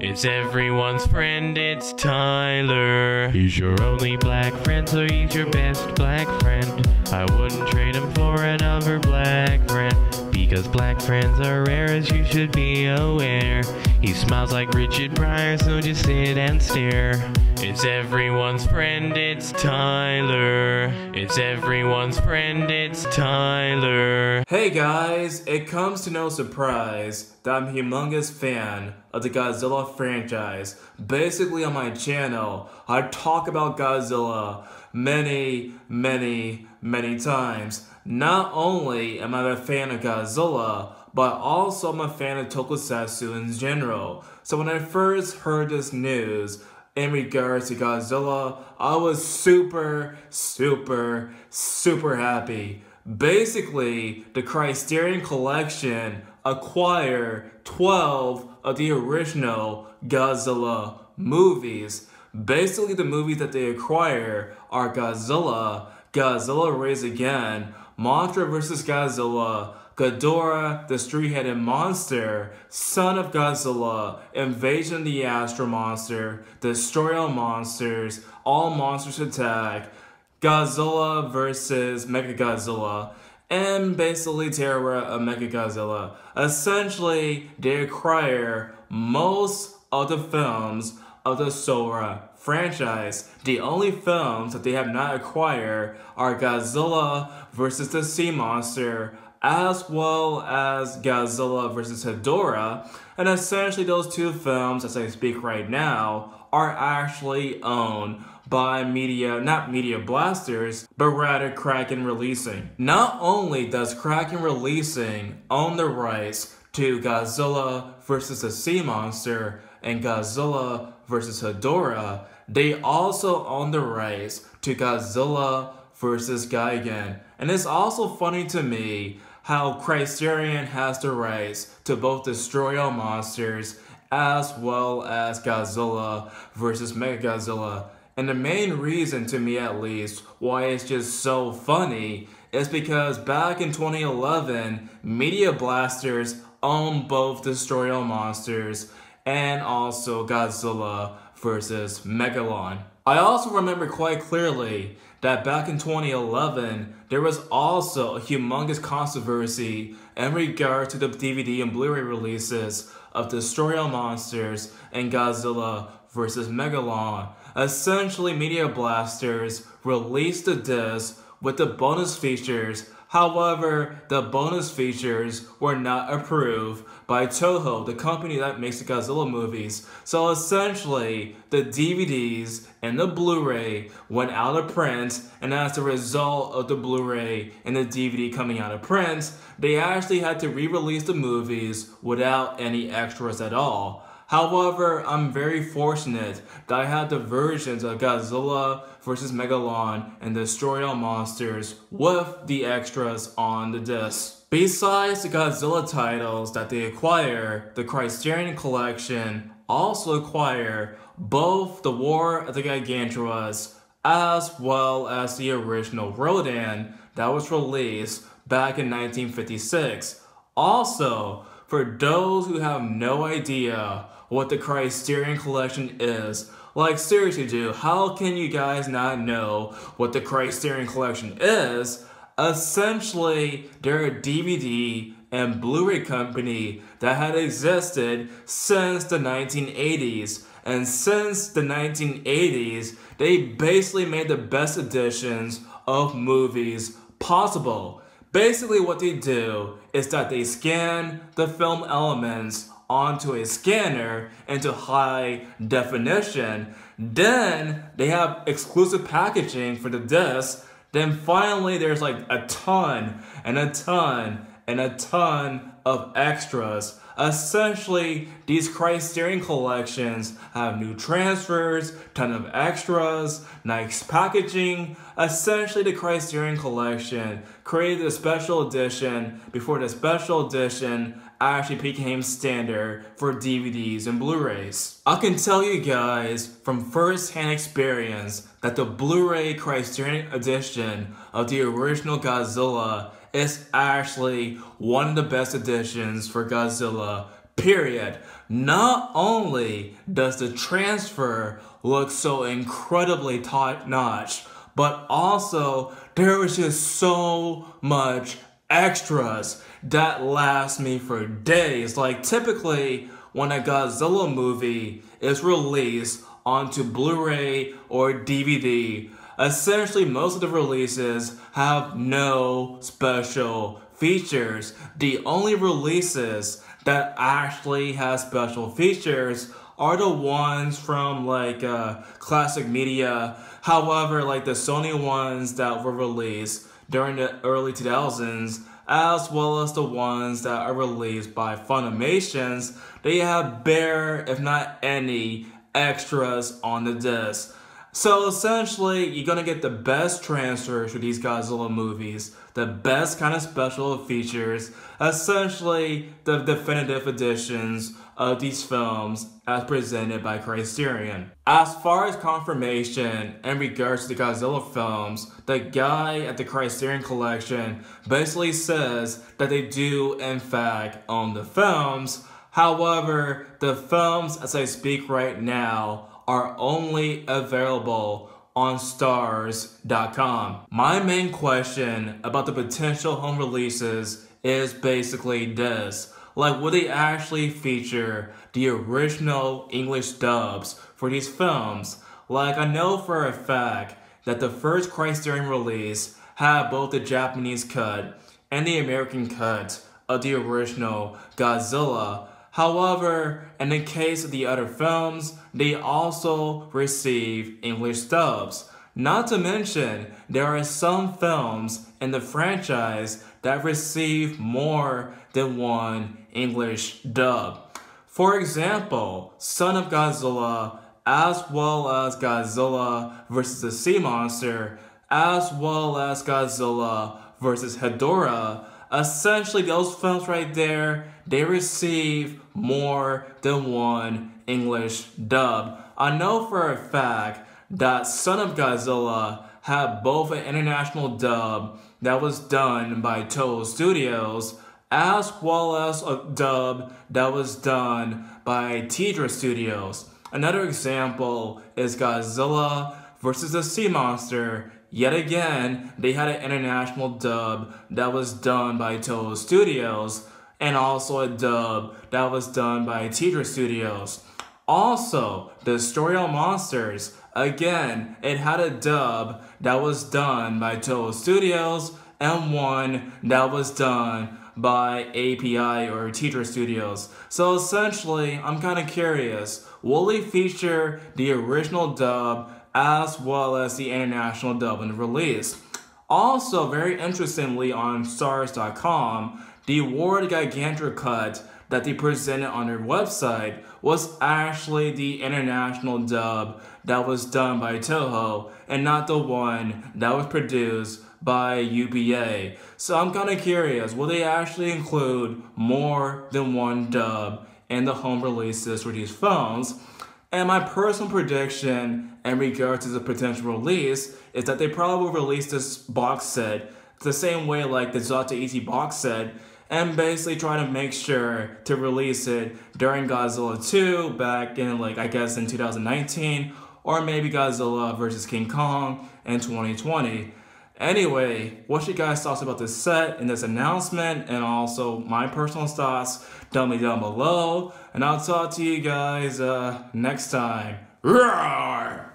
It's everyone's friend, it's Tyler. He's your only black friend, so he's your best black friend. I wouldn't trade him for another black friend, because black friends are rare, as you should be aware. He smiles like Richard Pryor, so just sit and stare. It's everyone's friend, it's Tyler. It's everyone's friend, it's Tyler. Hey guys, it comes to no surprise that I'm a humongous fan of the Godzilla franchise. Basically on my channel, I talk about Godzilla many times. Not only am I a fan of Godzilla, but also I'm a fan of Tokusatsu in general. So when I first heard this news in regards to Godzilla, I was super happy. Basically, the Criterion Collection acquired 12 of the original Godzilla movies. Basically, the movies that they acquire are Godzilla, Godzilla Raids Again, Mothra vs. Godzilla, Ghidorah, the Three-Headed Monster, Son of Godzilla, Invasion of the Astro Monster, Destroy All Monsters, All Monsters Attack, Godzilla vs. MechaGodzilla, and basically Terror of MechaGodzilla. Essentially, they acquire most of the films of the Sora franchise. The only films that they have not acquired are Godzilla vs. the Sea Monster, as well as Godzilla vs. Ghidorah, and essentially those two films, as I speak right now, are actually owned by Media Blasters, but rather Kraken Releasing. Not only does Kraken Releasing own the rights to Godzilla vs. the Sea Monster and Godzilla vs. Ghidorah, they also own the rights to Godzilla vs. Gigan. And it's also funny to me how Criterion has the rights to both Destroy All Monsters as well as Godzilla vs. MechaGodzilla. And the main reason, to me at least, why it's just so funny is because back in 2011, Media Blasters owned both Destroy All Monsters and also Godzilla vs. Megalon. I also remember quite clearly that back in 2011, there was also a humongous controversy in regard to the DVD and Blu-ray releases of Destroy All Monsters and Godzilla vs. Megalon. Essentially, Media Blasters released the disc with the bonus features. However, the bonus features were not approved by Toho, the company that makes the Godzilla movies. So essentially, the DVDs and the Blu-ray went out of print, and as a result of the Blu-ray and the DVD coming out of print, they actually had to re-release the movies without any extras at all. However, I'm very fortunate that I had the versions of Godzilla vs. Megalon and Destroy All Monsters with the extras on the disc. Besides the Godzilla titles that they acquire, the Criterion Collection also acquire both the War of the Gargantuas as well as the original Rodan that was released back in 1956. Also, for those who have no idea what the Criterion Collection is, like seriously dude, how can you guys not know what the Criterion Collection is? Essentially, they're a DVD and Blu-ray company that had existed since the 1980s. And since the 1980s, they basically made the best editions of movies possible. Basically what they do is that they scan the film elements onto a scanner into high definition. Then they have exclusive packaging for the disc. Then finally there's like a ton of extras. Essentially, these Criterion Collections have new transfers, ton of extras, nice packaging. Essentially, the Criterion Collection created a special edition before the special edition actually became standard for DVDs and Blu-rays. I can tell you guys from first-hand experience that the Blu-ray Criterion edition of the original Godzilla, it's actually one of the best editions for Godzilla period. Not only does the transfer look so incredibly top-notch, but also there was just so much extras that lasts me for days. Like, typically when a Godzilla movie is released onto Blu-ray or DVD, essentially most of the releases have no special features. The only releases that actually has special features are the ones from like classic media. However, like the Sony ones that were released during the early 2000s, as well as the ones that are released by Funimation, they have bare, if not any, extras on the disc. So essentially, you're gonna get the best transfers for these Godzilla movies, the best kind of special features, essentially the definitive editions of these films as presented by Criterion. As far as confirmation in regards to the Godzilla films, the guy at the Criterion Collection basically says that they do in fact own the films. However, the films as I speak right now are only available on Starz.com. My main question about the potential home releases is basically this. Like, will they actually feature the original English dubs for these films? Like, I know for a fact that the first Criterion release had both the Japanese cut and the American cut of the original Godzilla. However, in the case of the other films, they also receive English dubs. Not to mention, there are some films in the franchise that receive more than one English dub. For example, Son of Godzilla, as well as Godzilla vs. the Sea Monster, as well as Godzilla vs. Ghidorah. Essentially, those films right there, they receive more than one English dub. I know for a fact that Son of Godzilla had both an international dub that was done by Toho Studios, as well as a dub that was done by Titra Studios. Another example is Godzilla vs. the Sea Monster. Yet again, they had an international dub that was done by Toho Studios, and also a dub that was done by Titra Studios. Also, Destroy All Monsters, again, it had a dub that was done by Toho Studios and one that was done by API or Titra Studios. So essentially, I'm kind of curious, will they feature the original dub as well as the international dub in the release? Also, very interestingly, on Starz.com, the War of the Gargantuas cut that they presented on their website was actually the international dub that was done by Toho and not the one that was produced by UBA. So I'm kind of curious, will they actually include more than one dub in the home releases for these films? And my personal prediction in regards to the potential release is that they probably will release this box set the same way like the Zota Easy box set, and basically trying to make sure to release it during Godzilla 2 back in, like, I guess in 2019, or maybe Godzilla vs. King Kong in 2020. Anyway, what's your guys' thoughts about this set and this announcement, and also my personal thoughts? Tell me down below, and I'll talk to you guys next time. Roar!